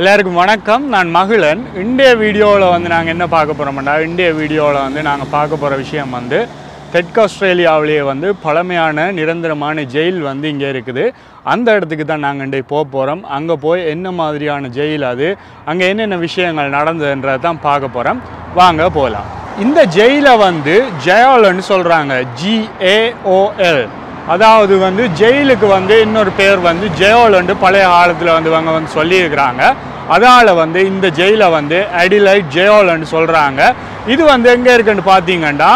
எல்லாருக்கும் வணக்கம். நான் மகிழன். இந்திய வீடியோவில் வந்து நாங்கள் என்ன பார்க்க போகிறோம்னா, இந்திய வீடியோவில் வந்து நாங்கள் பார்க்க போகிற விஷயம் வந்து தெற்கு ஆஸ்திரேலியாவிலேயே வந்து பழமையான நிரந்தரமான ஜெயில் வந்து இங்கே இருக்குது. அந்த இடத்துக்கு தான் நாங்கள் இன்றைக்கு போக போகிறோம். அங்கே போய் என்ன மாதிரியான ஜெயில், அது அங்கே என்னென்ன விஷயங்கள் நடந்ததுன்றது தான் பார்க்க போகிறோம். வாங்க போகலாம். இந்த ஜெயிலை வந்து ஜயால்னு சொல்கிறாங்க, GAOL. அதாவது வந்து ஜெயிலுக்கு வந்து இன்னொரு பேர் வந்து ஜயால்ண்டு பழைய காலத்தில் வந்து இவங்க வந்து சொல்லியிருக்கிறாங்க. அதனால் வந்து இந்த ஜெயிலை வந்து அடிலைட் ஜயால்ண்டு சொல்கிறாங்க. இது வந்து எங்கே இருக்குன்னு பார்த்தீங்கன்னா,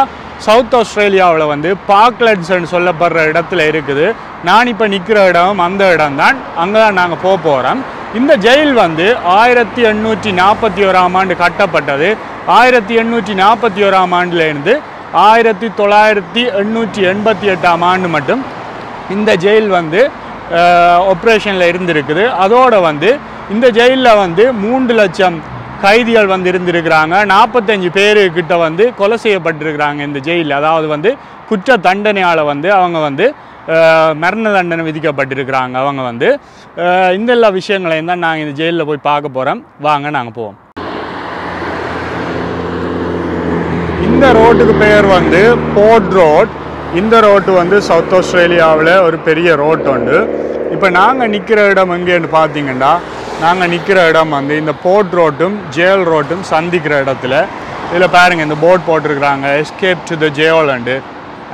சவுத் ஆஸ்திரேலியாவில் வந்து பார்க்லண்ட்ஸ்ன்னு சொல்லப்படுற இடத்துல இருக்குது. நான் இப்போ நிற்கிற இடம் அந்த இடம்தான். அங்கே தான் நாங்கள் போக போகிறோம். இந்த ஜெயில் வந்து 1841 ஆண்டு கட்டப்பட்டது. 1841 ஆண்டுலேருந்து 1988 ஆண்டு மட்டும் இந்த ஜெயில் வந்து ஆப்ரேஷனில் இருந்திருக்குது. அதோடு வந்து இந்த ஜெயிலில் வந்து 3 லட்சம் கைதிகள் வந்து இருந்திருக்கிறாங்க. 45 பேருக்கிட்ட வந்து கொலை செய்யப்பட்டிருக்கிறாங்க இந்த ஜெயிலில். அதாவது வந்து குற்ற தண்டனையால் வந்து அவங்க வந்து மரண தண்டனை விதிக்கப்பட்டிருக்கிறாங்க. அவங்க வந்து இந்த எல்லா விஷயங்களையும் தான் நாங்கள் இந்த ஜெயிலில் போய் பார்க்க போகிறோம். வாங்க நாங்கள் போவோம். இந்த ரோட்டுக்கு பேர் வந்து போர்ட் ரோட். இந்த ரோட்டு வந்து சவுத் ஆஸ்திரேலியாவில் ஒரு பெரிய ரோட் உண்டு. இப்போ நாங்கள் நிற்கிற இடம் எங்கேன்னு பார்த்தீங்கன்னா, நாங்கள் நிற்கிற இடம் வந்து இந்த போர்ட் ரோட்டும் ஜெயில் ரோட்டும் சந்திக்கிற இடத்துல. இதில் பாருங்கள், இந்த போர்ட் போட்டிருக்கிறாங்க, escape to the jail and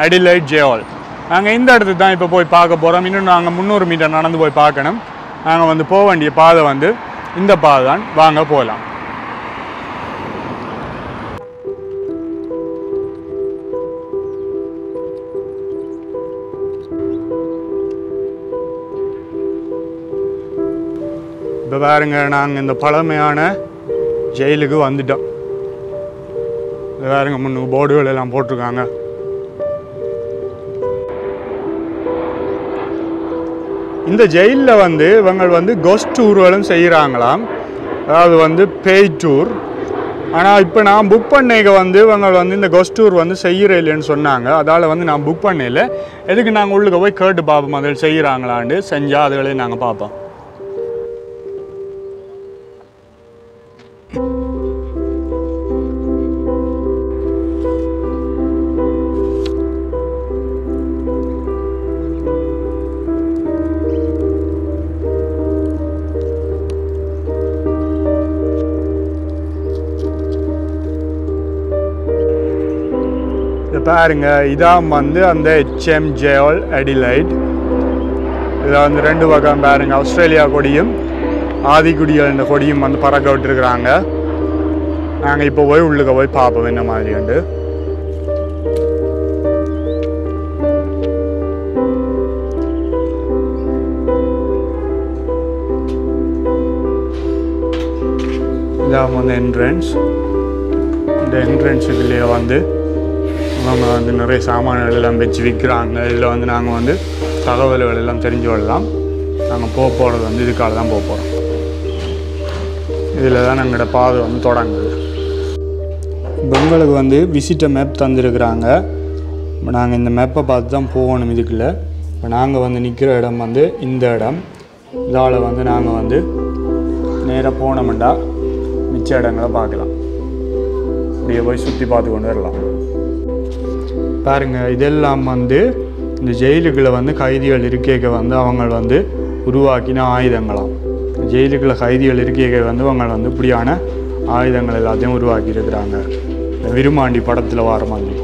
Adelaide jail. நாங்கள் இந்த இடத்துக்கு தான் இப்போ போய் பார்க்க போகிறோம். இன்னும் நாங்கள் 300 மீட்டர் நடந்து போய் பார்க்கணும். நாங்கள் வந்து போக வேண்டிய பாதை வந்து இந்த பாதை தான். வாங்க போகலாம். இப்போ பாருங்க, நாங்கள் இந்த பழமையான ஜெயிலுக்கு வந்துட்டோம். இது பாருங்க, முன்னுக்கு போர்டுகள் எல்லாம் போட்டிருக்காங்க. இந்த ஜெயிலில் வந்து இவங்க வந்து கெஸ்ட் டூர்களும் செய்கிறாங்களாம், அதாவது வந்து பேய் டூர். ஆனால் இப்போ நான் புக் பண்ணிக்க வந்து இவங்க வந்து இந்த கெஸ்ட் டூர் வந்து செய்கிற இல்லைன்னு சொன்னாங்க. அதால் வந்து நான் புக் பண்ணல. எதுக்கு நாங்கள் உள்ளுக்கு போய் கேட்டு பார்ப்போம், அதில் செய்கிறாங்களான்னு. செஞ்சால் அதுகளே நாங்கள் பார்ப்போம். பாருங்க, இதான் வந்து அந்த HM Jail Adelaide. இதில் வந்து 2 பக்கம் பாருங்க, ஆஸ்திரேலியா கொடியும் ஆதிக்குடிகள் கொடியும் வந்து பறக்க விட்டுருக்குறாங்க. நாங்கள் இப்போ போய் உள்ளுக்க போய் பார்ப்போம் என்ன மாதிரி உண்டு. இதான் வந்து என்ட்ரன்ஸ். இந்த என்ட்ரன்ஸ் இதுலேயே வந்து அவங்க வந்து நிறைய சாமான்கள் எல்லாம் வச்சு விற்கிறாங்க. இதில் வந்து நாங்கள் வந்து தகவல்கள் எல்லாம் தெரிஞ்சு கொள்ளலாம். நாங்கள் போக போகிறது வந்து இதுக்காக தான் போக போகிறோம். இதில் தான் எங்களோட பாதை வந்து தொடங்குது. பெங்களுக்கு வந்து விசிட்டர் மேப் தந்துருக்குறாங்க. இப்போ நாங்கள் இந்த மேப்பை பார்த்து தான் போகணும் இதுக்குள்ளே. இப்போ நாங்கள் வந்து நிற்கிற இடம் வந்து இந்த இடம். இதால் வந்து நாங்கள் வந்து நேராக போனோம்டா மிச்ச இடங்களை பார்க்கலாம். இப்படியே போய் சுற்றி பார்த்து கொண்டு வரலாம். பாருங்க, இதெல்லாம் வந்து இந்த ஜெயிலுக்குள்ளே வந்து கைதிகள் இருக்கைக்கு வந்து அவங்க வந்து உருவாக்கின ஆயுதங்களாம். ஜெயிலுக்குள்ளே கைதிகள் இருக்கைக்கு வந்து அவங்க வந்து இப்படியான ஆயுதங்கள் எல்லாத்தையும் உருவாக்கியிருக்கிறாங்க. விருமாண்டி படத்தில் வர மாதிரி.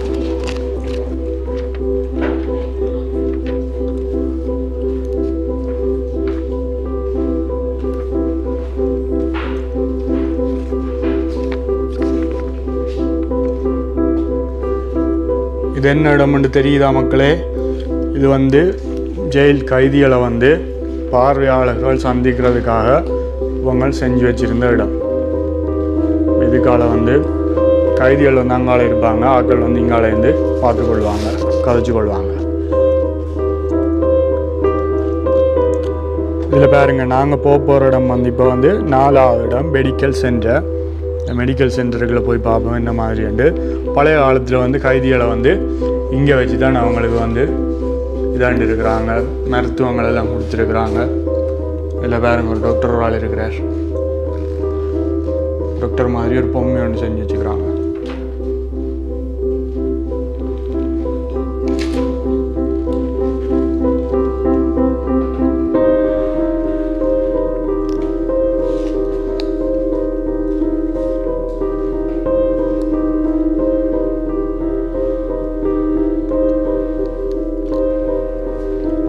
இது என்ன இடம்னு தெரியுதா மக்களே? இது வந்து ஜெயில் கைதிகளை வந்து பார்வையாளர்கள் சந்திக்கிறதுக்காக இவங்க செஞ்சு வச்சிருந்த இடம். இதுக்கால வந்து கைதிகள் வந்து அங்கால இருப்பாங்க, ஆட்கள் வந்து இங்கால இருந்து பார்த்துக்கொள்வாங்க, கதைச்சு கொள்வாங்க. இதில் பாருங்க, நாங்கள் போகிற இடம் வந்து இப்போ வந்து 4வது இடம், மெடிக்கல் சென்டர். மெடிக்கல் சென்டருக்குள்ளே போய் பார்ப்போம் என்ன மாதிரி உண்டு. பழைய காலத்தில் வந்து கைதிகளை வந்து இங்கே வச்சு தான் அவங்களுக்கு வந்து இதாண்டு இருக்கிறாங்க, மருத்துவங்களெல்லாம் கொடுத்துருக்குறாங்க. இல்லை பாருங்க, ஒரு டாக்டர் ஒரு ஆள் இருக்கிறார். டாக்டர் மாதிரி ஒரு பொம்மை ஒன்று செஞ்சு வச்சுக்கிறாங்க.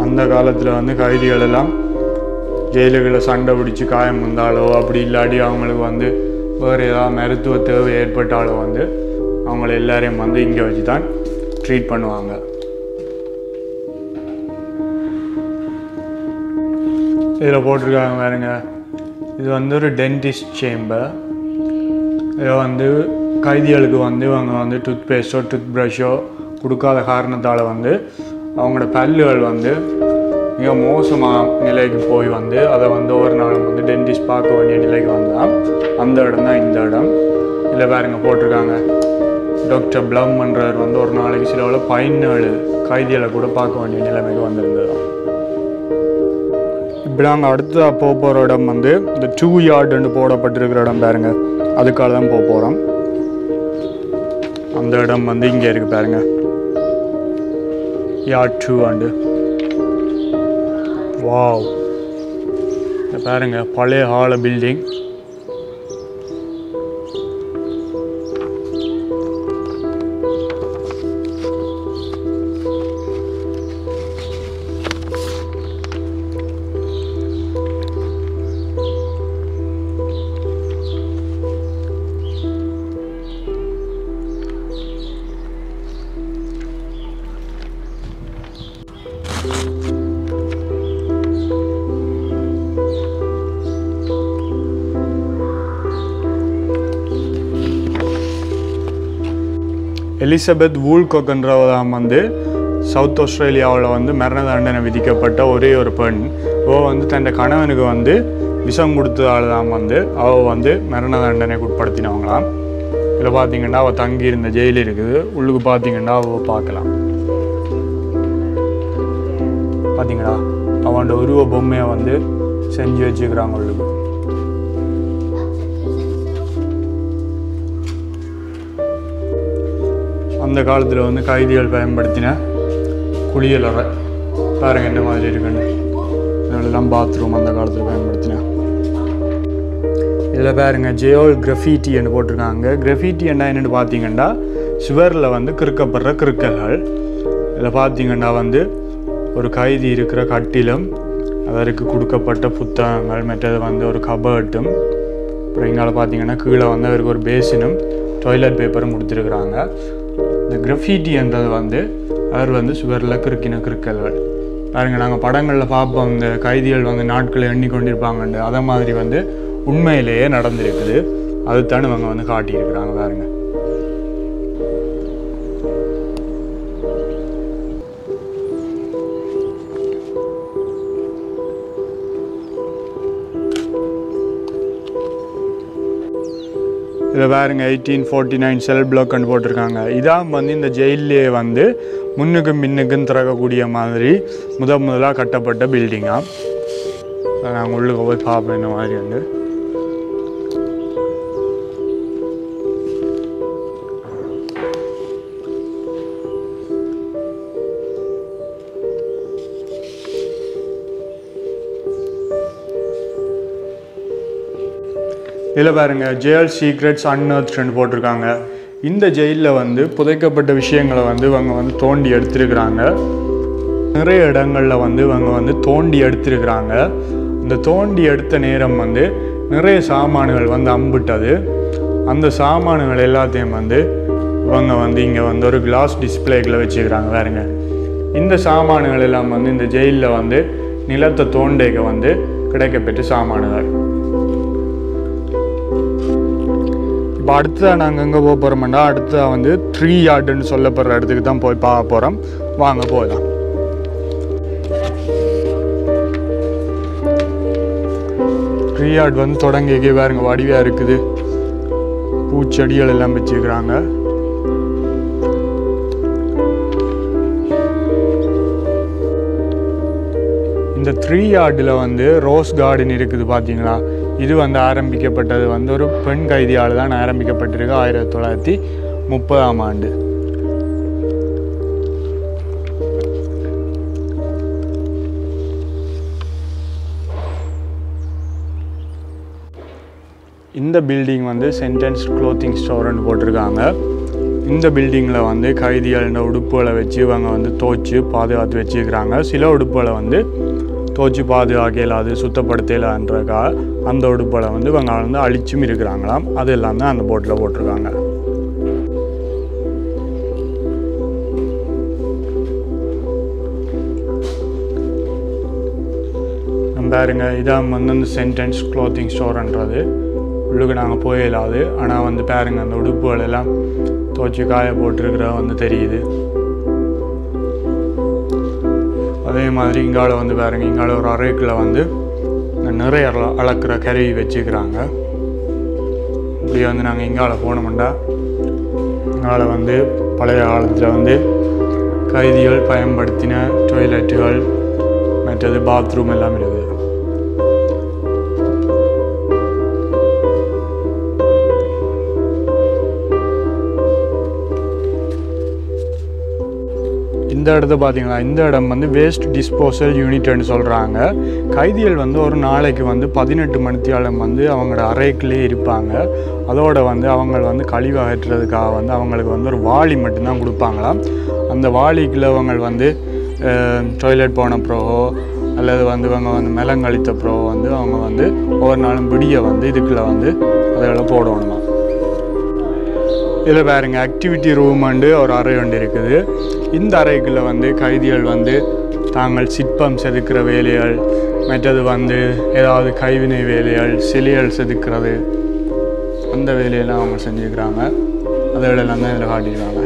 அந்த காலத்தில் வந்து கைதிகள் எல்லாம் ஜெயிலுகளை சண்டை பிடிச்சி காயம் வந்தாலோ அப்படி இல்லாட்டி அவங்களுக்கு வந்து வேறு ஏதாவது மருத்துவ தேவை ஏற்பட்டாலும் வந்து அவங்கள எல்லாரையும் வந்து இங்கே வச்சு தான் ட்ரீட் பண்ணுவாங்க. இதில் போட்டிருக்காங்க பாருங்க, இது வந்து ஒரு டென்டிஸ்ட் சேம்பர். இதை வந்து கைதிகளுக்கு வந்து அவங்க வந்து டூத் பேஸ்ட்டோ டூத் ப்ரஷ்ஷோ கொடுக்காத காரணத்தால் வந்து அவங்களோட பல்லுகள் வந்து மிக மோசமான நிலைக்கு போய் வந்து அதை வந்து ஒரு நாளும் வந்து டென்டிஸ்ட் பார்க்க வேண்டிய நிலைக்கு வந்தால் அந்த இடம் தான் இந்த இடம். இல்லை பாருங்க போட்டிருக்காங்க, டாக்டர் பிளம்ன்றவர் வந்து ஒரு நாளைக்கு சிலவில் 17 கைதிகளை கூட பார்க்க வேண்டிய நிலைமைக்கு வந்திருந்ததாம். இப்படி நாங்கள் அடுத்ததாக போகிற இடம் வந்து இந்த 2 yard போடப்பட்டிருக்கிற இடம் பாருங்க, அதுக்காக தான் போக போகிறோம். அந்த இடம் வந்து இங்கே இருக்குது பாருங்க, யார்ட் 2 ஆண்டு. வாவ், பாருங்க பழைய ஹால பில்டிங். எலிசபெத் வூல்கொக்கன்றவதான் வந்து சவுத் ஆஸ்திரேலியாவில் வந்து மரண தண்டனை விதிக்கப்பட்ட ஒரே ஒரு பெண். அவள் வந்து தன்னோட கணவனுக்கு வந்து விஷம் கொடுத்ததால் தான் வந்து அவள் வந்து மரண தண்டனைக்கு உட்படுத்தினவங்களாம். இதில் பார்த்தீங்கன்னா அவள் தங்கி இருந்த ஜெயில் இருக்குது. உள்ளுக்கு பார்த்தீங்கன்னா அவள் பார்க்கலாம், பார்த்தீங்களா அவனோட உருவ பொம்மையை வந்து செஞ்சு வச்சுக்கிறாங்க உள்ளுக்கு. அந்த காலத்தில் வந்து கைதிகள் பயன்படுத்தின குளியலறை பாருங்க என்ன மாதிரி இருக்குன்னு. இதெல்லாம் பாத்ரூம் அந்த காலத்தில் பயன்படுத்தினேன். இதில் பாருங்க ஜெயோல் கிரஃபிட்டின்னு போட்டிருக்காங்க. கிரஃபிட்டி என்ன என்னென்னு பார்த்தீங்கன்னா சுவரில் வந்து கிறுக்கப்படுற கிறுக்கல்கள். இதில் பார்த்தீங்கன்னா வந்து ஒரு கைதி இருக்கிற கட்டிலும் அதற்கு கொடுக்கப்பட்ட புத்தகங்கள், மற்றது வந்து ஒரு கபர்ட்டும், அப்புறம் இங்கால பார்த்தீங்கன்னா கீழே வந்து அவருக்கு ஒரு பேசினும் டாய்லெட் பேப்பரும் கொடுத்துருக்குறாங்க. இந்த கிரஃபிட்டி என்றது வந்து அவர் வந்து சுவரில் கிறுக்கின கிறுக்கல்கள். பாருங்கள், நாங்கள் படங்களில் பார்ப்போம் இந்த கைதிகள் வந்து நாட்களை எண்ணிக்கொண்டிருப்பாங்கண்டு, அதை மாதிரி வந்து உண்மையிலேயே நடந்திருக்குது. அதுதான் இவங்க வந்து காட்டியிருக்கிறாங்க பாருங்கள். இதில் பாருங்க 1849 செல் பிளாக்னு போட்டிருக்காங்க. இதான் வந்து இந்த ஜெயிலே வந்து முன்னுக்கும் பின்னுக்கும் திறக்கக்கூடிய மாதிரி முதலாக கட்டப்பட்ட பில்டிங்காக. நாங்கள் உள்ளுக்கு போய் பார்ப்போம் இந்த மாதிரி வந்து. இதில் பாருங்கள் ஜெயில் சீக்ரெட்ஸ் அன்அர்த்னு போட்டிருக்காங்க. இந்த ஜெயிலில் வந்து புதைக்கப்பட்ட விஷயங்களை வந்து இவங்க வந்து தோண்டி எடுத்துருக்குறாங்க. நிறைய இடங்களில் வந்து இவங்க வந்து தோண்டி எடுத்துருக்குறாங்க. இந்த தோண்டி எடுத்த நேரம் வந்து நிறைய சாமான்கள் வந்து அம்பிட்டது. அந்த சாமான்கள் எல்லாத்தையும் வந்து இவங்க வந்து இங்கே வந்து ஒரு கிளாஸ் டிஸ்பிளேக்கில் வச்சுக்கிறாங்க வேறுங்க. இந்த சாமான்கள் எல்லாம் வந்து இந்த ஜெயிலில் வந்து நிலத்தை தோண்டேக்க வந்து கிடைக்கப்பெற்ற சாமான்கள். இப்போ அடுத்ததாக நாங்கள் எங்கே போக போகிறோம்னா அடுத்ததாக வந்து 3 யார்டுன்னு சொல்லப்படுற இடத்துக்கு தான் போய் பார்க்க போகிறோம். வாங்க போகலாம். ட்ரீயார்ட் வந்து தொடங்கிக்கே பாருங்க வடிவாக இருக்குது, பூச்செடிகள் எல்லாம் வச்சுக்கிறாங்க. இந்த 3 யார்டில் வந்து ரோஸ் கார்டன் இருக்குது பார்த்தீங்களா. இது வந்து ஆரம்பிக்கப்பட்டது வந்து ஒரு பெண் கைதியால் தான் ஆரம்பிக்கப்பட்டிருக்கு 1930ஆம் ஆண்டு. இந்த பில்டிங் வந்து சென்டென்ஸ் க்ளோத்திங் ஸ்டோர்னு போட்டிருக்காங்க. இந்த பில்டிங்கில் வந்து கைதிகளின் உடுப்புகளை வச்சு இவங்க வந்து துவைச்சு பாதுகாத்து வச்சுருக்கிறாங்க. சில உடுப்புகளை வந்து துவைச்சு பாதுகாக்கலாது சுத்தப்படுத்தலான்றக்கா அந்த உடுப்புகளை வந்து இவங்க வந்து அழிச்சும் இருக்கிறாங்களாம். அது எல்லாம் தான் அந்த போட்டில் போட்டிருக்காங்க. பாருங்க இதான் வந்து அந்த சென்டென்ஸ் க்ளோத்திங் ஸ்டோர்ன்றது. உள்ளுக்கு நாங்கள் போயிடலாது, ஆனால் வந்து பாருங்கள் அந்த உடுப்புகள் எல்லாம் துவைச்சி காய போட்டிருக்கிற வந்து தெரியுது. அதே மாதிரி இங்கால வந்து பாருங்கள் இங்கால ஒரு அறைக்கில் வந்து நிறைய அளக்கிற கருவி வச்சுக்கிறாங்க. இப்படி வந்து நாங்கள் இங்கால போனோம்னா இங்கால வந்து பழைய காலத்தில் வந்து கைதிகள் பயன்படுத்தின டாய்லெட்டுகள் மற்றது பாத்ரூம் எல்லாம் இருக்குது. இந்த இடத்த பார்த்தீங்களா, இந்த இடம் வந்து வேஸ்ட் டிஸ்போசல் யூனிட்னு சொல்கிறாங்க. கைதிகள் வந்து ஒரு நாளைக்கு வந்து 18 மணித்தியாலம் வந்து அவங்களோட அறைக்குள்ளே இருப்பாங்க. அதோடு வந்து அவங்க வந்து கழிவு அகற்றுறதுக்காக வந்து அவங்களுக்கு வந்து ஒரு வாளி மட்டும்தான் கொடுப்பாங்களாம். அந்த வாளிக்குள்ள அவங்க வந்து டாய்லெட் போனப்புறவோ அல்லது வந்து இவங்க வந்து மெலங்கழித்தப்புறவோ வந்து அவங்க வந்து ஒவ்வொரு நாளும் விடிய வந்து இதுக்குள்ளே வந்து அதெல்லாம் போடணுமா. இதில் பாருங்க ஆக்டிவிட்டி ரூம் வந்து ஒரு அறை ஒன்று இருக்குது. இந்த அறைக்குள்ளே வந்து கைதிகள் வந்து தாங்கள் சிற்பம் செதுக்கிற வேலைகள் மற்றது வந்து ஏதாவது கைவினை வேலைகள் சிலைகள் செதுக்கிறது அந்த வேலையெல்லாம் அவங்க செஞ்சுக்கிறாங்க. அதை வேலையெல்லாம் தான் இதில் காட்டிக்கிறாங்க.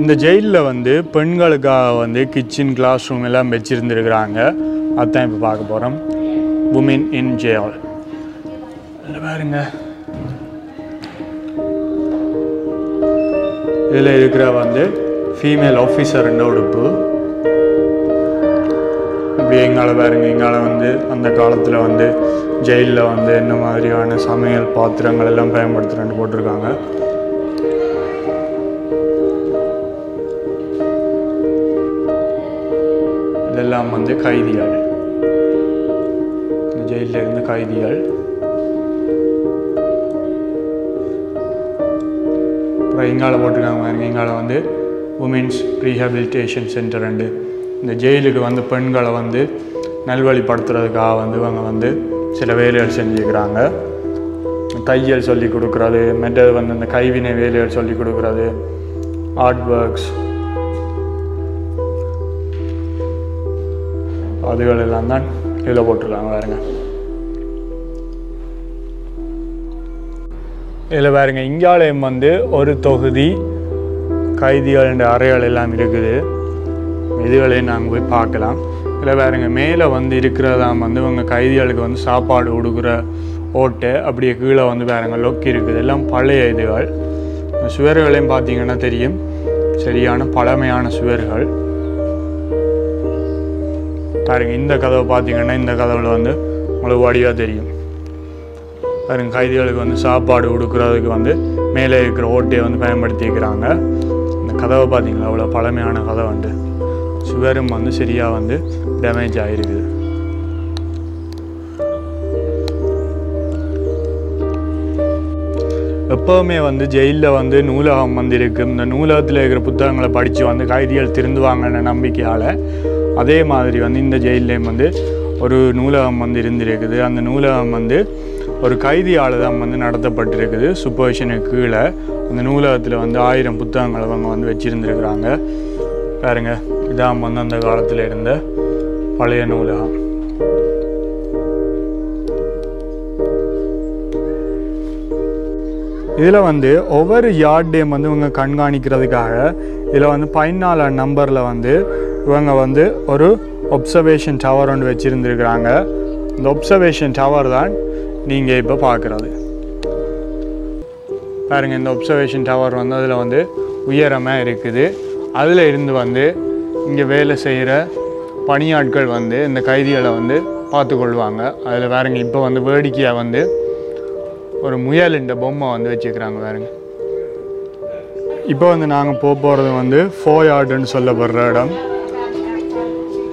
இந்த ஜெயிலில் வந்து பெண்களுக்காக வந்து கிச்சன் கிளாஸ் ரூம் எல்லாம் வச்சுருந்துருக்குறாங்க. அதுதான் இப்போ பார்க்க போகிறோம், உமன் இன் ஜெயில். பாருங்க இதில் இருக்கிற வந்து ஃபீமேல் ஆஃபீஸர் உடுப்பு. இப்படி எங்கால பாருங்க எங்கால வந்து அந்த காலத்தில் வந்து ஜெயிலில் வந்து என்ன மாதிரியான சமையல் பாத்திரங்கள் எல்லாம் பயன்படுத்துகிறேன்னு போட்டிருக்காங்க. இதெல்லாம் வந்து கைதிகள் ஜெயிலில் இருந்து கைதிகள். அப்புறம் இங்கால போட்டிருக்காங்க பாருங்க இங்கால வந்து உமென்ஸ் ரீஹபிலிட்டேஷன் சென்டர் ரெண்டு. இந்த ஜெயிலுக்கு வந்து பெண்களை வந்து நல்வழிப்படுத்துறதுக்காக வந்து இவங்க வந்து சில வேலைகள் செஞ்சுக்கிறாங்க. தையல் சொல்லி கொடுக்குறது மற்றது வந்து இந்த கைவினை வேலைகள் சொல்லி கொடுக்குறது ஆர்ட் ஒர்க்ஸ் அதுகள் எல்லாம் தான் இதில் போட்டிருக்காங்க. பாருங்க இதில் பாருங்க இங்காலயம் வந்து ஒரு தொகுதி கைதிகள் அறைகள் எல்லாம் இருக்குது. இதுகளையும் நாங்கள் போய் பார்க்கலாம். இதில் பாருங்க மேலே வந்து இருக்கிறதாம் வந்து இவங்க கைதிகளுக்கு வந்து சாப்பாடு கொடுக்குற ஓட்டை. அப்படியே கீழே வந்து பாருங்க லொக்கி இருக்குது, எல்லாம் பழைய இதுகள். சுவர்களையும் பார்த்தீங்கன்னா தெரியும் சரியான பழமையான சுவர்கள். பாருங்க இந்த கதவை பார்த்தீங்கன்னா இந்த கதவுல வந்து உங்களுக்கு வடிவாக தெரியும். பாருங்க கைதிகளுக்கு வந்து சாப்பாடு கொடுக்குறதுக்கு வந்து மேலே இருக்கிற ஓட்டையை வந்து பயன்படுத்திக்கிறாங்க. இந்த கதவை பார்த்தீங்களா அவ்வளோ பழமையான கதவை வந்து சுவரும் வந்து சரியாக வந்து டேமேஜ் ஆகிருக்குது. எப்பவுமே வந்து ஜெயிலில் வந்து நூலகம் வந்திருக்கும். இந்த நூலகத்தில் இருக்கிற புத்தகங்களை படித்து வந்து கைதிகள் திருந்துவாங்கன்னு நம்பிக்கையால் அதே மாதிரி வந்து இந்த ஜெயில்லையும் வந்து ஒரு நூலகம் வந்து இருந்திருக்குது. அந்த நூலகம் வந்து ஒரு கைதியால் தான் வந்து நடத்தப்பட்டிருக்குது. சூப்பர்விஷனுக்கு கீழே அந்த நூலகத்தில் வந்து 1000 புத்தகங்கள் அவங்க வந்து வச்சுருந்துருக்குறாங்க. பாருங்கள், இதான் வந்து அந்த காலத்தில் இருந்த பழைய நூலகம். இதில் வந்து ஒவ்வொரு யார்டையும் வந்து இவங்க கண்காணிக்கிறதுக்காக இதில் வந்து 14 நம்பரில் வந்து இவங்க வந்து ஒரு அப்சர்வேஷன் டவர் ஒன்று வச்சுருந்துருக்குறாங்க. இந்த அப்சர்வேஷன் டவர் தான் நீங்கள் இப்போ பார்க்குறது. பாருங்கள், இந்த அப்சர்வேஷன் டவர் வந்து அதில் வந்து உயரமாக இருக்குது. அதில் இருந்து வந்து இங்கே வேலை செய்கிற பணியாட்கள் வந்து இந்த கைதிகளை வந்து பார்த்துக்கொள்வாங்க. அதில் வேறுங்க இப்போ வந்து வேடிக்கையாக வந்து ஒரு முயலின்ற பொம்மை வந்து வச்சுருக்கிறாங்க. வேறுங்க இப்போ வந்து நாங்கள் போகிறது வந்து ஃபோயார்டுன்னு சொல்லப்படுற இடம்.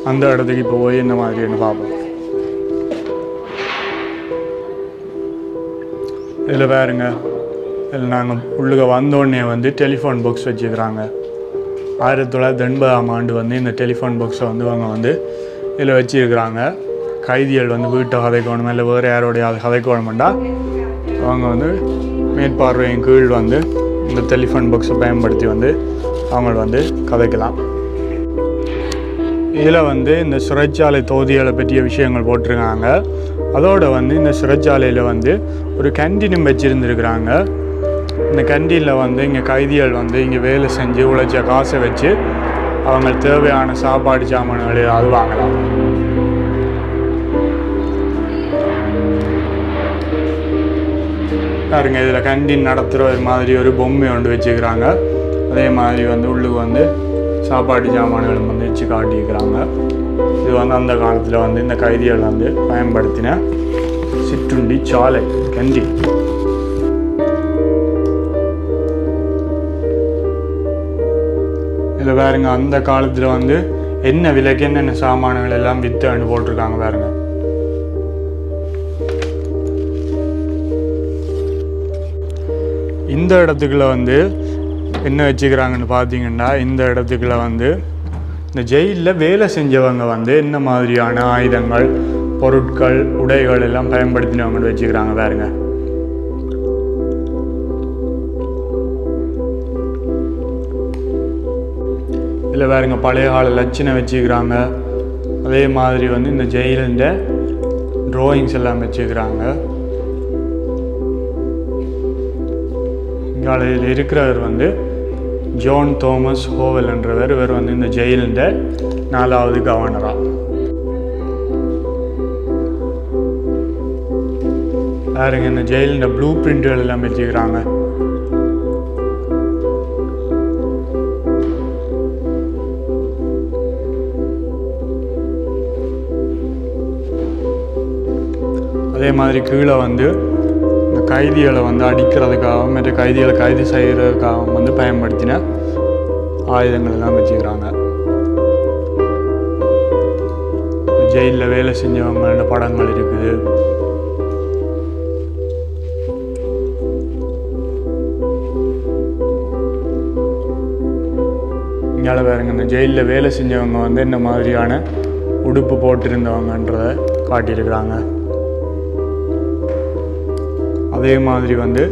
அந்த இடத்துக்கு இப்போ போய் என்ன மாதிரின்னு பார்ப்போம். இதில் வேறுங்க, இதில் நாங்கள் உள்ளுக வந்தோடனே வந்து டெலிஃபோன் பாக்ஸ் வச்சுக்கிறாங்க. 1980 வந்து இந்த டெலிஃபோன் பாக்ஸை வந்து அவங்க வந்து இதில் வச்சுருக்கிறாங்க. கைதிகள் வந்து வீட்டை கதைக்கோணுமா இல்லை வேறு யாரோடைய அது கதைக்கோணுமெண்டா அவங்க வந்து மேற்பார்வையின் கீழ் வந்து இந்த டெலிஃபோன் பாக்ஸை பயன்படுத்தி வந்து அவங்க வந்து கதைக்கலாம். இதில் வந்து இந்த சிறைச்சாலை தொகுதிகளை பற்றிய விஷயங்கள் போட்டிருக்காங்க. அதோடு வந்து இந்த சிறைச்சாலையில் வந்து ஒரு கேன்டீனும் வச்சுருந்துருக்குறாங்க. இந்த கேன்டீனில் வந்து இங்கே கைதிகள் வந்து இங்கே வேலை செஞ்சு உழைச்ச காசை வச்சு அவங்க தேவையான சாப்பாடு சாமான்களை அது வாங்கலாம். பாருங்க, இதில் கேன்டீன் நடத்துகிற ஒரு மாதிரி ஒரு பொம்மை கொண்டு வச்சுக்கிறாங்க. அதே மாதிரி வந்து உள்ளுக்கு வந்து சாப்பாடு சாமான்களும் வந்து வச்சு காட்டிக்கிறாங்க. இது வந்து அந்த காலத்தில் வந்து இந்த கைதிகள் வந்து பயன்படுத்தின சிற்றுண்டி சாலை கேன்டீன். இதில் பாருங்க, அந்த காலத்தில் வந்து என்ன விலைக்கு என்னென்ன சாமான்கள் எல்லாம் விற்றுன்னு போட்டிருக்காங்க. பாருங்க, இந்த இடத்துக்குள்ள வந்து என்ன வச்சுக்கிறாங்கன்னு பார்த்தீங்கன்னா, இந்த இடத்துக்குள்ள வந்து இந்த ஜெயிலில் வேலை செஞ்சவங்க வந்து என்ன மாதிரியான ஆயுதங்கள், பொருட்கள், உடைகள் எல்லாம் பயன்படுத்தினவங்கன்னு வச்சுக்கிறாங்க. பாருங்க, இதில் வேறுங்க பழைய கால லட்சணை வச்சுக்கிறாங்க. அதே மாதிரி வந்து இந்த ஜெயிலுண்ட ட்ராயிங்ஸ் எல்லாம் வச்சுக்கிறாங்க. இங்காலையில் இருக்கிறவர் வந்து ஜான் தோமஸ் ஹோவல் என்றவர். இவர் வந்து இந்த ஜெயிலுண்ட 4வது கவர்னரா. வேறுங்க இந்த ஜெயிலுண்ட ப்ளூ பிரிண்ட்கள் எல்லாம் வச்சுக்கிறாங்க. அதே மாதிரி கீழே வந்து இந்த கைதிகளை வந்து அடிக்கிறதுக்காகவும் மற்ற கைதிகளை கைது செய்கிறதுக்காகவும் வந்து பயன்படுத்தின ஆயுதங்கள் எல்லாம் வச்சுக்கிறாங்க. ஜெயிலில் வேலை செஞ்சவங்களோட படங்கள் இருக்குது. இங்கே பாருங்க, இந்த ஜெயிலில் வேலை செஞ்சவங்க வந்து இந்த மாதிரியான உடுப்பு போட்டிருந்தவங்கன்றத காட்டியிருக்கிறாங்க. அதே மாதிரி வந்து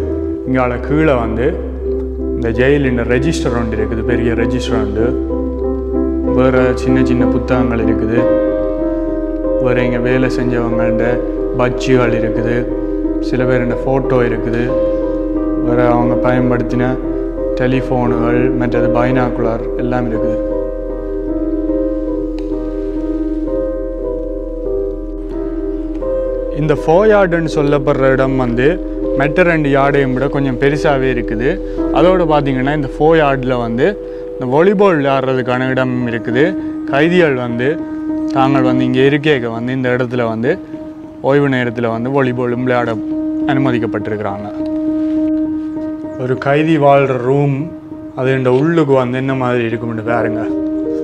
இங்கால கீழே வந்து இந்த ஜெயிலின் ரெஜிஸ்டர் ஒன்று இருக்குது. பெரிய ரெஜிஸ்டர் ஒன்று, வேறு சின்ன சின்ன புத்தகங்கள் இருக்குது. வேறு இங்கே வேலை செஞ்சவங்கள்ட பட்ஜிகள் இருக்குது. சில பேருடைய ஃபோட்டோ இருக்குது. வேறு அவங்க பயன்படுத்தின டெலிஃபோனுகள், மற்றது பைனாக்குலர் எல்லாம் இருக்குது. இந்த ஃபோயார்டுன்னு சொல்லப்படுற இடம் வந்து மெட்ட 2 யார்டையும் விட கொஞ்சம் பெருசாகவே இருக்குது. அதோடு பார்த்திங்கன்னா இந்த ஃபோயார்டில் வந்து இந்த வாலிபால் விளையாடுறதுக்கான இடம் இருக்குது. கைதிகள் வந்து தாங்கள் வந்து இங்கே இருக்க வந்து இந்த இடத்துல வந்து ஓய்வு நேரத்தில் வந்து வாலிபாலும் விளையாட அனுமதிக்கப்பட்டிருக்கிறாங்க. ஒரு கைதி வாழ்கிற ரூம் அதுண்ட உள்ளுக்கு வந்து என்ன மாதிரி இருக்கும்னு பாருங்க.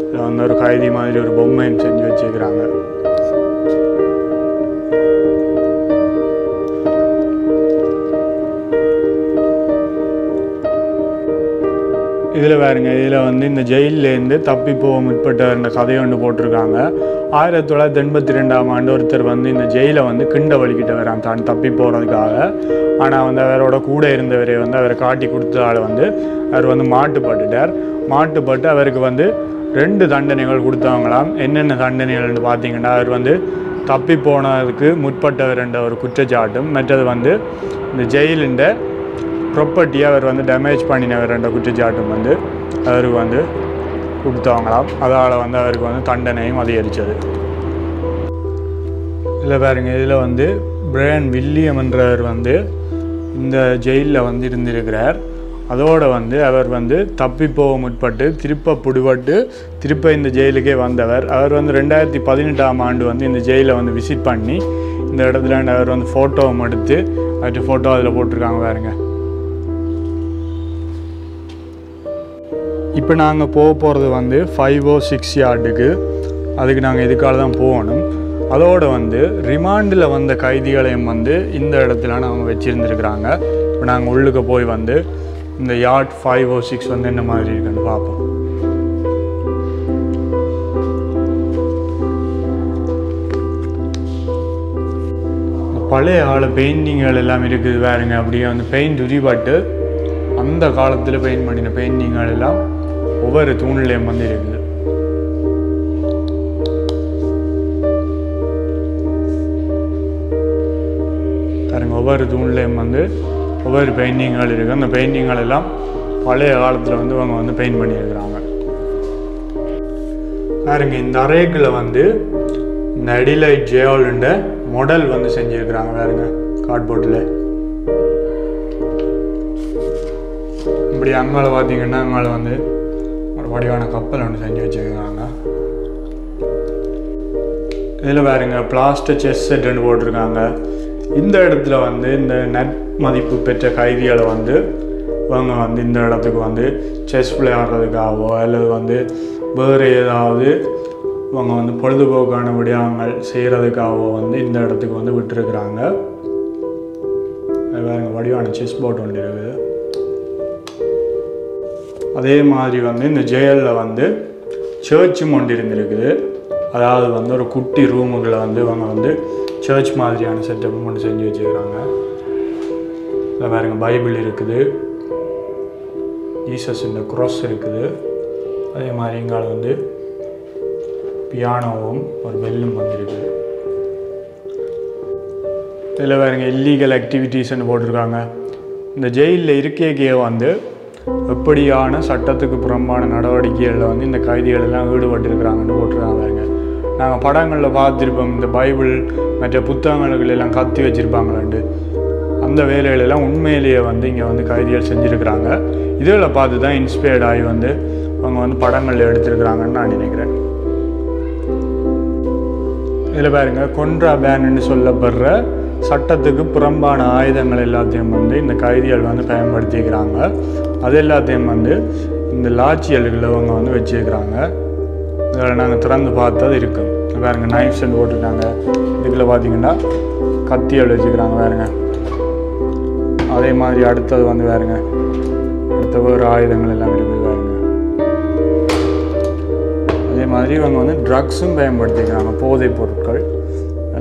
இதில் வந்து ஒரு கைதி மாதிரி ஒரு பொம்மைன்னு செஞ்சு வச்சுருக்கிறாங்க. இதில் பாருங்க, இதில் வந்து இந்த ஜெயிலேருந்து தப்பி போக முற்பட்ட இந்த கதையை ஒன்று போட்டிருக்காங்க. 1982 ஆம் ஆண்டு ஒருத்தர் வந்து இந்த ஜெயிலை வந்து கிண்ட வலிக்கிட்டு வரான் தான் தப்பி போகிறதுக்காக. ஆனால் வந்து அவரோட கூட இருந்தவரை வந்து அவரை காட்டி கொடுத்தால் வந்து அவர் வந்து மாட்டுப்பட்டுட்டார். மாட்டுப்பட்டு அவருக்கு வந்து 2 தண்டனைகள் கொடுத்தாங்களாம். என்னென்ன தண்டனைகள்னு பார்த்தீங்கன்னா, அவர் வந்து தப்பி போனதுக்கு முற்பட்டவர் என்ற ஒரு குற்றச்சாட்டும், மற்றது வந்து இந்த ஜெயிலுண்ட ப்ராப்பர்ட்டியை அவர் வந்து டேமேஜ் பண்ணினவர் என்ற குற்றச்சாட்டும் வந்து அவருக்கு வந்து கொடுத்தாங்களாம். அதால் வந்து அவருக்கு வந்து தண்டனையும் அதிகரித்தது. இல்லை பாருங்க, இதில் வந்து பிரையன் வில்லியம் என்றவர் வந்து இந்த ஜெயிலில் வந்து இருந்திருக்கிறார். அதோடு வந்து அவர் வந்து தப்பி போக முற்பட்டு திருப்ப பிடிபட்டு திருப்ப இந்த ஜெயிலுக்கே வந்தவர். அவர் வந்து 2018 ஆம் ஆண்டு வந்து இந்த ஜெயிலை வந்து விசிட் பண்ணி இந்த இடத்துல அவர் வந்து ஃபோட்டோவும் எடுத்து அவர்கிட்ட ஃபோட்டோ அதில் போட்டிருக்காங்க பாருங்க. இப்போ நாங்கள் போக போகிறது வந்து 506 யார்டுக்கு. அதுக்கு நாங்கள் இதுக்காக தான் போகணும். அதோடு வந்து ரிமாண்டில் வந்த கைதிகளையும் வந்து இந்த இடத்துல நாங்கள் வச்சுருந்துருக்குறாங்க. இப்போ நாங்கள் உள்ளுக்கு போய் வந்து இந்த யார்ட் 506 வந்து என்ன மாதிரி இருக்குன்னு பார்ப்போம். பழைய கால பெயிண்டிங்கள் எல்லாம் இருக்குது பாருங்க. அப்படியே வந்து பெயிண்ட் உரிபட்டு அந்த காலத்தில் பெயிண்ட் பண்ணின பெயிண்டிங்கள் எல்லாம் ஒவ்வொரு தூண்லேயும் வந்து இருக்குது. பாருங்க, ஒவ்வொரு தூண்லேயும் வந்து ஒவ்வொரு பெயிண்டிங்கள் இருக்குது. அந்த பெயிண்டிங்கள் எல்லாம் பழைய காலத்தில் வந்து அவங்க வந்து பெயிண்ட் பண்ணியிருக்கிறாங்க. பாருங்க, இந்த அறைக்குள்ள வந்து இந்த அடிலைட் ஜெயிலுண்ட மாடல் வந்து செஞ்சுருக்கிறாங்க பாருங்க கார்ட்போர்டில். இப்படி அங்கால பார்த்தீங்கன்னா அங்கால வந்து ஒரு வடிவான கப்பல் ஒன்று செஞ்சு வச்சுருக்கிறாங்க. இதில் பாருங்க பிளாஸ்டிக் செஸ் செட்டுன்னு போட்டிருக்காங்க. இந்த இடத்துல வந்து இந்த நற்மதிப்பு பெற்ற கைதிகளை வந்து அவங்க வந்து இந்த இடத்துக்கு வந்து செஸ் விளையாடுறதுக்காகவோ அல்லது வந்து வேறு ஏதாவது அவங்க வந்து பொழுதுபோக்கான விடயங்கள் செய்கிறதுக்காகவோ வந்து இந்த இடத்துக்கு வந்து விட்டுருக்குறாங்க. வேறு வடிவான செஸ் போர்ட் ஒன்று இருக்குது. அதே மாதிரி வந்து இந்த ஜெயிலில் வந்து சர்ச்சும் ஒன்று இருந்துருக்குது. அதாவது வந்து ஒரு குட்டி ரூமுகளை வந்து இவங்க வந்து சர்ச் மாதிரியான செட்டப்பும் ஒன்று செஞ்சு வச்சுருக்காங்க. இல்லை பாருங்க, பைபிள் இருக்குது, ஜீசஸ் இந்த க்ராஸ் இருக்குது. அதே மாதிரி இங்கால வந்து பியானோவும் ஒரு பெல்லும் வந்துருக்கு. இதில் பாருங்க இல்லீகல் ஆக்டிவிட்டீஸ்ன்னு போட்டிருக்காங்க. இந்த ஜெயிலில் இருக்கைக்கே வந்து எப்படியான சட்டத்துக்கு புறம்பான நடவடிக்கைகளில் வந்து இந்த கைதிகள் எல்லாம் ஈடுபட்டிருக்கிறாங்கன்னு போட்டிருக்காங்க பாருங்க. நாங்கள் படங்களில் பார்த்துருப்போம் இந்த பைபிள் மற்ற புத்தகங்களெல்லாம் கத்தி வச்சுருப்பாங்களாண்டு. அந்த வேலைகளெல்லாம் உண்மையிலேயே வந்து இங்கே வந்து கைதிகள் செஞ்சுருக்கிறாங்க. இதில் பார்த்து தான் இன்ஸ்பயர்ட் ஆகி வந்து அவங்க வந்து படங்கள் எடுத்துருக்குறாங்கன்னு நான் நினைக்கிறேன். இதில் பாருங்கள் கொன்ட்ரா பேன்னு சொல்லப்படுற சட்டத்துக்கு புறம்பான ஆயுதங்கள் எல்லாத்தையும் வந்து இந்த கைதிகள் வந்து பயன்படுத்திக்கிறாங்க. அது எல்லாத்தையும் வந்து இந்த லாட்சியல்களை அவங்க வந்து வச்சுருக்கிறாங்க. இதில் நாங்கள் திறந்து பார்த்தது இருக்குது. வேறுங்க நைஃப் செல் போட்டிருக்காங்க. இதுக்குள்ளே பார்த்தீங்கன்னா கத்தியால் வச்சுக்கிறாங்க வேறுங்க. அதே மாதிரி அடுத்தது வந்து வேறுங்க அடுத்த வேறு ஆயுதங்கள் எல்லாம் இருக்குது வேறுங்க. அதே மாதிரி இவங்க வந்து ட்ரக்ஸும் பயன்படுத்திக்கிறாங்க, போதைப் பொருட்கள்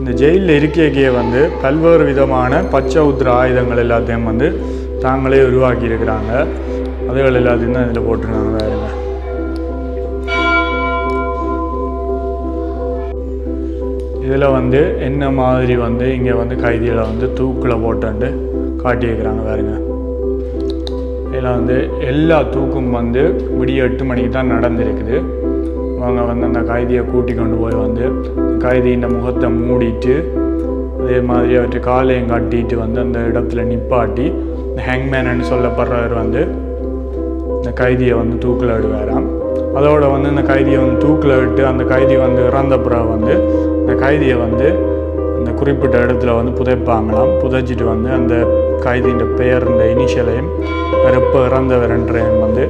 இந்த ஜெயிலில் இருக்கைக்கே வந்து பல்வேறு விதமான பச்சை ஊத்துற ஆயுதங்கள் எல்லாத்தையும் வந்து தாங்களே உருவாக்கி இருக்கிறாங்க. அதுகள் எல்லாத்தையும் தான் இதில் போட்டிருக்காங்க வேறுங்க. இதில் வந்து என்ன மாதிரி வந்து இங்கே வந்து கைதிகளை வந்து தூக்கில் போட்டாண்டு காட்டியிருக்கிறாங்க பாருங்க. இதில் வந்து எல்லா தூக்கும் வந்து விடிய 8 மணிக்கு தான் நடந்திருக்குது. அவங்க வந்து அந்த கைதியை கூட்டி கொண்டு போய் வந்து கைதியின் முகத்தை மூடிட்டு அதே மாதிரி அவற்றை காலையும் கட்டிட்டு வந்து அந்த இடத்துல நிப்பாட்டி இந்த ஹேங்மேன்னு சொல்லப்படுறவர் வந்து இந்த இந்த கைதியை வந்து தூக்கில் விடுவாராம். அதோடு வந்து இந்த கைதியை வந்து தூக்கில் விட்டு அந்த கைதி வந்து இறந்த பிறகு வந்து இந்த கைதியை வந்து இந்த குறிப்பிட்ட இடத்துல வந்து புதைப்பாங்களாம். புதைச்சிட்டு வந்து அந்த கைதியின் பெயர் இந்த இனிஷியலையும் எப்போ இறந்தவரன்றையும் வந்து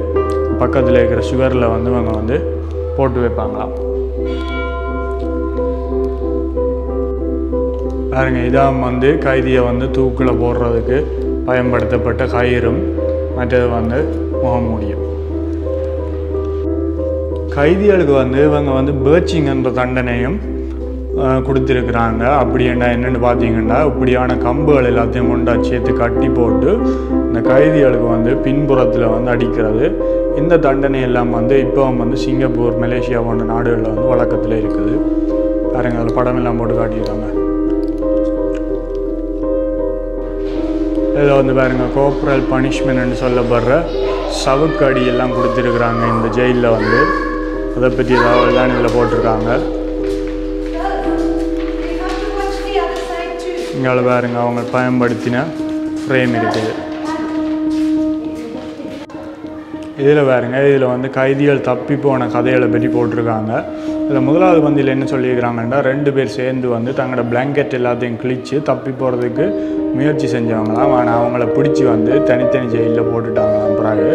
பக்கத்தில் இருக்கிற சுகரில் வந்து அவங்க வந்து போட்டு வைப்பாங்களாம். பாருங்க, இதான் வந்து கைதியை வந்து தூக்கில் போடுறதுக்கு பயன்படுத்தப்பட்ட கயிறும் மற்றது வந்து முகமூடியும். கைதிகளுக்கு வந்து இவங்க வந்து பேர்ச்சிங் என்ற தண்டனையும் கொடுத்துருக்குறாங்க. அப்படி என்னென்னு பார்த்தீங்கன்னா, இப்படியான கம்புகள் எல்லாத்தையும் கொண்டா சேர்த்து கட்டி போட்டு இந்த கைதிகளுக்கு வந்து பின்புறத்தில் வந்து அடிக்கிறது. இந்த தண்டனை எல்லாம் வந்து இப்போ வந்து சிங்கப்பூர், மலேசியா போன்ற நாடுகளில் வந்து வழக்கத்தில் இருக்குது. பாருங்க, அதில் படம் எல்லாம் போட்டு காட்டிடுறாங்க. இதில் வந்து பாருங்கள், கோப்ரல் பனிஷ்மெண்ட்னு சொல்லப்படுற சவுக்கடி எல்லாம் கொடுத்துருக்குறாங்க இந்த ஜெயிலில் வந்து. அதை பற்றி தகவல் தான் இதில் போட்டிருக்காங்க. இங்கே பாருங்க, அவங்க பயன்படுத்தின ஃப்ரேம் இருக்குது. இதில் பாருங்க, இதில் வந்து கைதிகள் தப்பி போன கதைகளை பற்றி போட்டிருக்காங்க. இதில் முதலாவது வந்து இதில் என்ன சொல்லியிருக்கிறாங்கன்னா, 2 பேர் சேர்ந்து வந்து தங்களோட பிளாங்கெட் எல்லாத்தையும் கிழித்து தப்பி போகிறதுக்கு முயற்சி செஞ்சவங்களாம். ஆனால் அவங்கள பிடிச்சி வந்து தனித்தனி ஜெயிலில் போட்டுட்டாங்களாம். பிறகு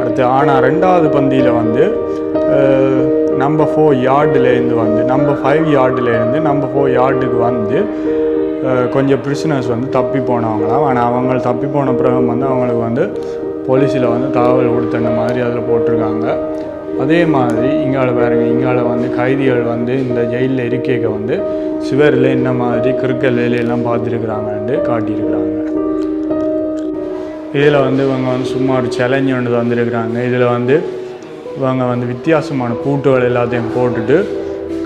அடுத்து ஆனால் 2வது பந்தியில் வந்து நம்பர் 5 யார்டுலேருந்து வந்து கொஞ்சம் பிரிசனர்ஸ் வந்து தப்பி போனவங்களாம். ஆனால் அவங்க தப்பி போன பிறகு வந்து அவங்களுக்கு வந்து போலீஸில் வந்து தகவல் கொடுத்த மாதிரி அதில் போட்டிருக்காங்க. அதே மாதிரி இங்கால பாருங்க, இங்கால வந்து கைதிகள் வந்து இந்த ஜெயிலில் இருக்க வந்து சுவரில் என்ன மாதிரி கிறுக்கல் வேலையெல்லாம் பார்த்துருக்குறாங்கன்ட்டு காட்டியிருக்கிறாங்க. இதில் வந்து இவங்க வந்து சும்மா ஒரு சேலஞ்சு ஒன்று தந்துருக்குறாங்க. இதில் வந்து இவங்க வந்து வித்தியாசமான பூட்டுகள் எல்லாத்தையும் போட்டுட்டு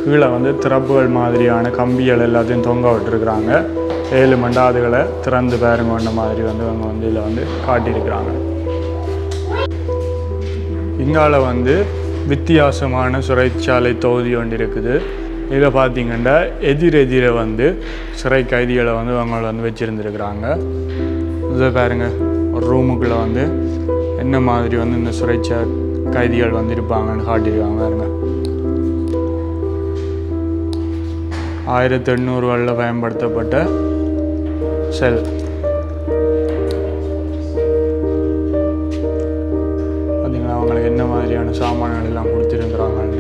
கீழே வந்து திறப்புகள் மாதிரியான கம்பிகள் எல்லாத்தையும் தொங்க விட்டுருக்குறாங்க. 7 மண்டாதுகளை திறந்து பாருங்கன்ற மாதிரி வந்து இவங்க வந்து இதில் வந்து காட்டியிருக்கிறாங்க. இங்கால வந்து வித்தியாசமான சிறைச்சாலை தொகுதி ஒன்று இருக்குது. இதில் பார்த்திங்கன்னா எதிரெதிரை வந்து சிறை கைதிகளை வந்து அவங்கள வந்து வச்சுருந்துருக்குறாங்க. இதை பாருங்கள், ஒரு ரூமுக்குள்ளே வந்து என்ன மாதிரி வந்து இந்த சிறைச்சா கைதிகள் வந்து இருப்பாங்கன்னு காட்டியிருக்காங்க. பாருங்க, 1800களில் பயன்படுத்தப்பட்ட செல். பார்த்திங்கன்னா அவங்களுக்கு என்ன மாதிரியான சாமான்கள் எல்லாம் கொடுத்துருக்குறாங்கன்னு.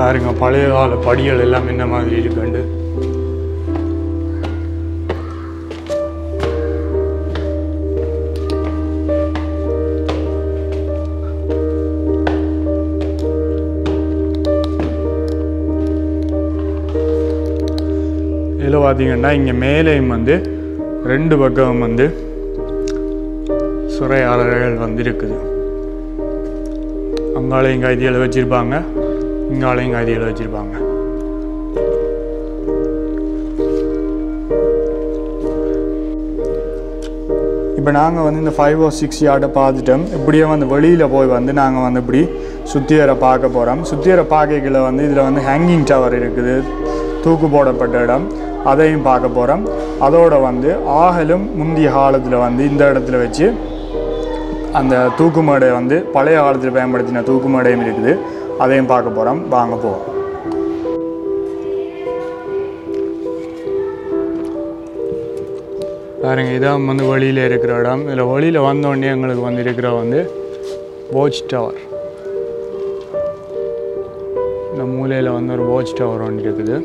பாருங்க, பழைய கால படிகள் எல்லாம் என்ன மாதிரி இருக்குண்டு. இதில் பார்த்தீங்கன்னா இங்கே மேலேயும் வந்து 2 பக்கம் வந்து சிறையாளர்கள் வந்து இருக்குது. அங்காலையும் கைதிகளை வச்சுருப்பாங்க, இங்காலையும் கைதிகளை வச்சுருப்பாங்க. இப்போ நாங்கள் வந்து இந்த 5 or 6 யார்டை பார்த்துட்டோம். இப்படியே வந்து வெளியில் போய் வந்து நாங்கள் வந்து இப்படி சுத்தியரை பார்க்க போகிறோம். சுத்தியரை பார்க்கல வந்து இதில் வந்து ஹேங்கிங் டவர் இருக்குது, தூக்கு போடப்பட்ட இடம், அதையும் பார்க்க போகிறோம். அதோடு வந்து ஆகலும் முந்தைய காலத்தில் வந்து இந்த இடத்துல வச்சு அந்த தூக்கு மேடை வந்து பழைய காலத்தில் பயன்படுத்தின தூக்கு மேடையும் இருக்குது, அதையும் பார்க்க போகிறோம். வாங்க போவோம். பாருங்க, இதான் வந்து வழியில் இருக்கிற இடம். இதில் வழியில் வந்தோடனே எங்களுக்கு வந்து இருக்கிற வந்து வாட்ச் டவர். இந்த மூலையில் வந்து ஒரு வாட்ச் டவர் ஒன்று இருக்குது.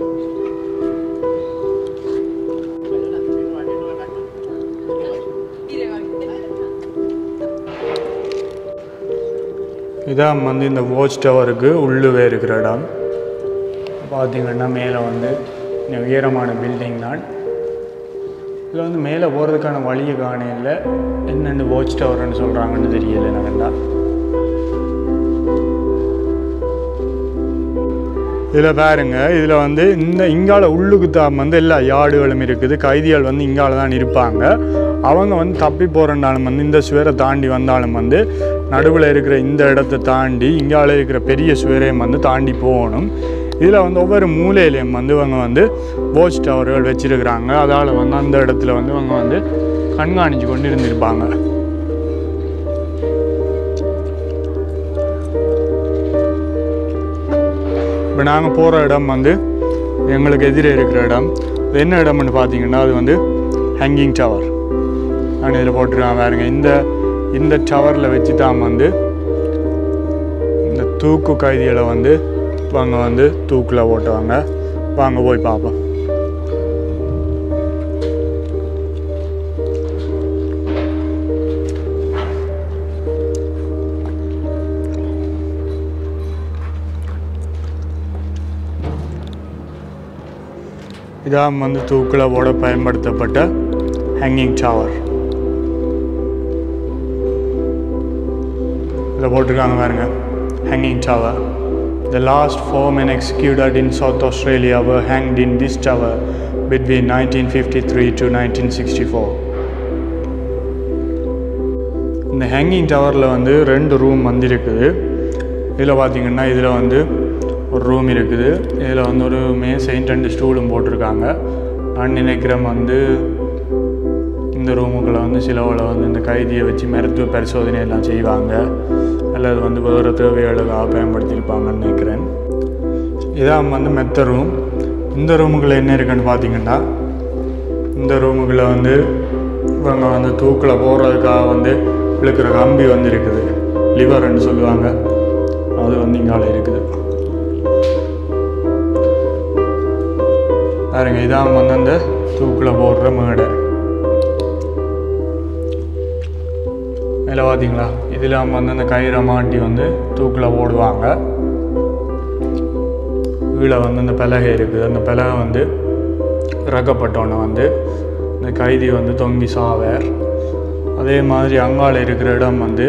இதான் வந்து இந்த வாட்ச் டவருக்கு உள்ளுவே இருக்கிற இடம். பார்த்திங்கன்னா மேலே வந்து இந்த உயரமான பில்டிங் தான். இதில் வந்து மேலே போகிறதுக்கான வழியை காணையில் என்னென்ன வாட்ச் டவர்னு சொல்கிறாங்கன்னு தெரியலை எனக்குண்டா. இதில் பாருங்க, இதில் வந்து இந்த இங்கால உள்ளுக்கு தான் வந்து எல்லா யார்டுகளும் இருக்குது. கைதிகள் வந்து இங்கால தான் இருப்பாங்க. அவங்க வந்து தப்பி போகிறனாலும் வந்து இந்த சுவரை தாண்டி வந்தாலும் வந்து நடுவில் இருக்கிற இந்த இடத்தை தாண்டி இங்கால இருக்கிற பெரிய சுவரையும் வந்து தாண்டி போகணும். இதில் வந்து ஒவ்வொரு மூலையிலையும் வந்து இவங்க வந்து வாட்ச் டவர்கள் வச்சுருக்கிறாங்க. அதால் வந்து அந்த இடத்துல வந்து இவங்க வந்து கண்காணித்து கொண்டு இருந்திருப்பாங்க. இப்போ நாங்கள் போகிற இடம் வந்து எங்களுக்கு எதிரே இருக்கிற இடம். என்ன இடம்னு பார்த்தீங்கன்னா அது வந்து ஹேங்கிங் டவர். நான் இதில் போட்டிருக்காங்க பாருங்க. இந்த டவரில் வச்சு தான் வந்து இந்த தூக்கு கைதிகளை வந்து வாங்க வந்து தூக்கில் போட்டுவாங்க. வாங்க போய் பார்ப்போம். இதான் வந்து தூக்கில் போட பயன்படுத்தப்பட்ட ஹேங்கிங் டவர். இதில் போட்டிருக்காங்க பாருங்க hanging tower. The last four men executed in South Australia were hanged in this tower between 1953 to 1964. இந்த ஹேங்கிங் டவரில் வந்து ரெண்டு ரூம் வந்து இருக்குது. இதில் பார்த்தீங்கன்னா இதில் வந்து ஒரு ரூம் இருக்குது. இதில் வந்து ஒரு மேசையும் ரெண்டு ஸ்டூலும் போட்டிருக்காங்க. நான் நினைக்கிறேன் வந்து இந்த ரூமுக்குள்ளே வந்து சிலவில் வந்து இந்த கைதியை வச்சு மருத்துவ பரிசோதனை எல்லாம் செய்வாங்க, அல்லது வந்து வேறு தேவைகளுக்காக பயன்படுத்தியிருப்பாங்கன்னு நினைக்கிறேன். இதான் வந்து மெத்த ரூம். இந்த ரூமுக்குள்ளே என்ன இருக்குன்னு பார்த்தீங்கன்னா இந்த ரூமுக்குள்ளே வந்து இவங்க வந்து தூக்கில் போகிறதுக்காக வந்து இழுக்கிற கம்பி வந்து இருக்குது. லிவர்ன்னு சொல்லுவாங்க, அது வந்து இங்கால இருக்குது பாருங்க. இதான் வந்து அந்த தூக்கில் போடுற மேடை. இதில் பார்த்தீங்களா இதில் அவங்க வந்து அந்த கயிறை மாட்டி வந்து தூக்கில் போடுவாங்க. கீழே வந்து அந்த பலகை இருக்குது. அந்த பலகை வந்து இறக்கப்பட்டோன்னே வந்து இந்த கைதி வந்து தொங்கி சாவார். அதே மாதிரி அங்கால இருக்கிற இடம் வந்து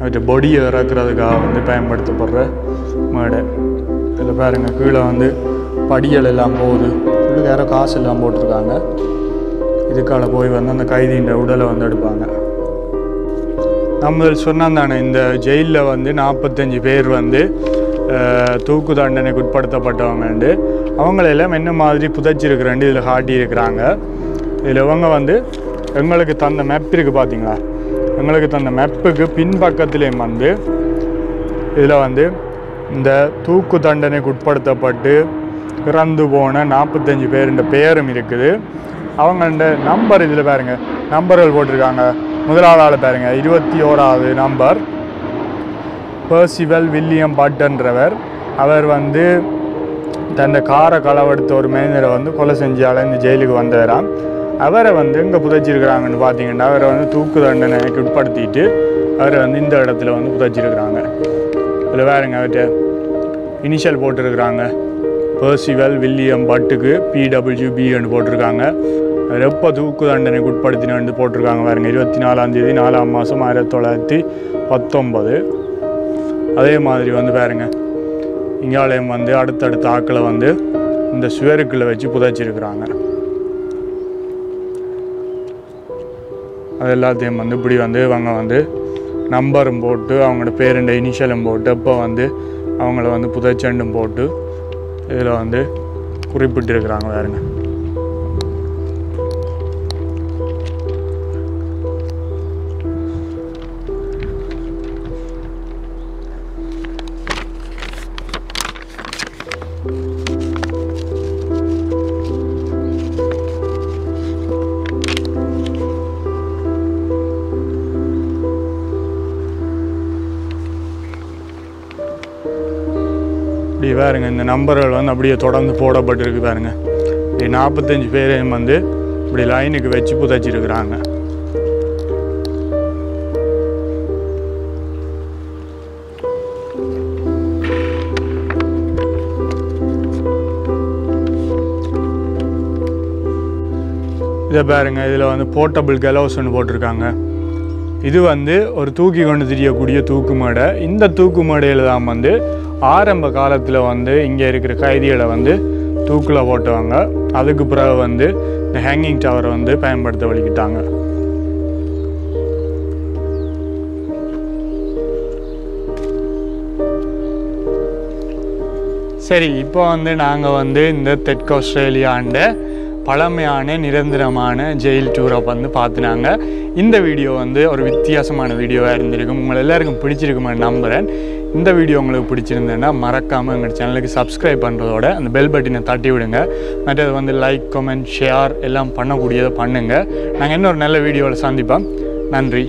அவற்றை பொடியை இறக்குறதுக்காக வந்து பயன்படுத்தப்படுற மேடை. இதில் பாருங்கள் கீழே வந்து படிகள் எல்லாம் போகுது. இதில் வேறு காசு எல்லாம் போட்டிருக்காங்க. இதுக்கால போய் வந்து அந்த கைதின்ற உடலை வந்து எடுப்பாங்க. நம்ம சொன்னால் தானே இந்த ஜெயிலில் வந்து 45 பேர் வந்து தூக்கு தண்டனைக்கு உட்படுத்தப்பட்டவங்கண்டு. அவங்களெல்லாம் என்ன மாதிரி புதைச்சிருக்கிறேன்ட்டு இதில் காட்டியிருக்கிறாங்க. இதில் இவங்க வந்து எங்களுக்கு தந்த மேப் இருக்குது பார்த்தீங்களா. எங்களுக்கு தந்த மேப்புக்கு பின்பக்கத்துலேயும் வந்து இதில் வந்து இந்த தூக்கு தண்டனைக்கு உட்படுத்தப்பட்டு இறந்து போன 45 பேருன்ற பேரும் இருக்குது. அவங்கள்ட நம்பர் இதில் பாருங்கள், நம்பர்கள் போட்டிருக்காங்க. முதலாவது ஆள் பாருங்கள் 21வது நம்பர் பர்சிவல் வில்லியம் பட்டன்றவர். அவர் வந்து தன்னை காரை களவெடுத்த ஒரு மனிதரை வந்து கொலை செஞ்சால இந்த ஜெயிலுக்கு வந்தவரான். அவரை வந்து இங்கே புதைச்சிருக்கிறாங்கன்னு பார்த்தீங்கன்னா அவரை வந்து தூக்கு தண்டனைக்கு உட்படுத்திட்டு அவரை வந்து இந்த இடத்துல வந்து புதைச்சிருக்கிறாங்க. இதில் பாருங்க அவர்கிட்ட இனிஷியல் போட்டிருக்கிறாங்க. பர்சிவல் வில்லியம் பட்டுக்கு PWBன்னு போட்டிருக்காங்க. அவர் எப்போ தூக்கு தண்டனைக்கு உட்படுத்தினு போட்டிருக்காங்க பாருங்கள் 24 மாதம் 1919. அதே மாதிரி வந்து பாருங்கள் இங்காலயம் வந்து அடுத்தடுத்த ஆக்களை வந்து இந்த சுவருக்குள்ளே வச்சு புதைச்சிருக்கிறாங்க. அது எல்லாத்தையும் வந்து இப்படி வந்து இவங்க வந்து நம்பரும் போட்டு அவங்களோட பேருண்ட இனிஷியலும் போட்டு எப்போ வந்து அவங்கள வந்து புதைச்சண்டும் போட்டு இதில் வந்து குறிப்பிட்டிருக்கிறாங்க பாருங்கள். பாருங்க இந்த நம்பர்கள் வந்து அப்படியே தொடர்ந்து போடப்பட்டிருக்கு பாருங்க. 45 பேரையும் வந்து இப்படி லைனுக்கு வச்சு புதைச்சிருக்கிறாங்க. இதை பாருங்க இதில் வந்து போர்ட்டபிள் கலோஸ்ன்னு போட்டிருக்காங்க. இது வந்து ஒரு தூக்கி கொண்டு தெரியக்கூடிய தூக்கு மேடை. இந்த தூக்கு மேடையில் தான் வந்து ஆரம்ப காலத்தில் வந்து இங்கே இருக்கிற கைதிகளை வந்து தூக்கில் போட்டுவாங்க. அதுக்கு பிறகு வந்து இந்த ஹேங்கிங் டவரை வந்து பயன்படுத்த வலிக்கிட்டாங்க. சரி, இப்போ வந்து நாங்கள் வந்து இந்த தெற்கு ஆஸ்திரேலியாண்ட பழமையான நிரந்தரமான ஜெயில் டூரை வந்து பார்த்துனாங்க. இந்த வீடியோ வந்து ஒரு வித்தியாசமான வீடியோவாக இருந்திருக்கும், உங்களை எல்லாருக்கும் பிடிச்சிருக்குமான்னு நம்புகிறேன். இந்த வீடியோ உங்களுக்கு பிடிச்சிருந்தேன்னா மறக்காமல் எங்கள் சேனலுக்கு சப்ஸ்கிரைப் பண்ணுறதோட அந்த பெல் பட்டினை தட்டி விடுங்க. மற்றது வந்து லைக், கமெண்ட், ஷேர் எல்லாம் பண்ணக்கூடியதை பண்ணுங்கள். நாங்கள் இன்னொரு நல்ல வீடியோவில் சந்திப்போம். நன்றி.